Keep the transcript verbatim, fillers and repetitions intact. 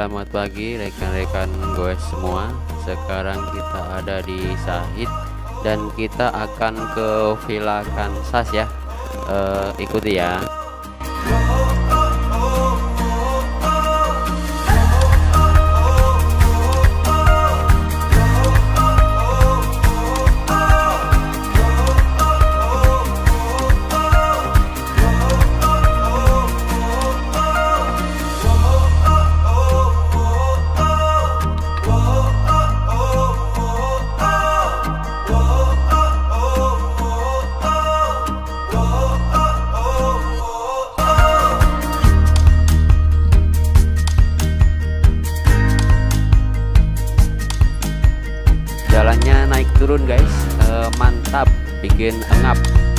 Selamat pagi rekan-rekan goes semua. Sekarang kita ada di Sahid dan kita akan ke Villa Kansas ya. Uh, ikuti ya. Jalannya naik turun guys, e, mantap, bikin engap.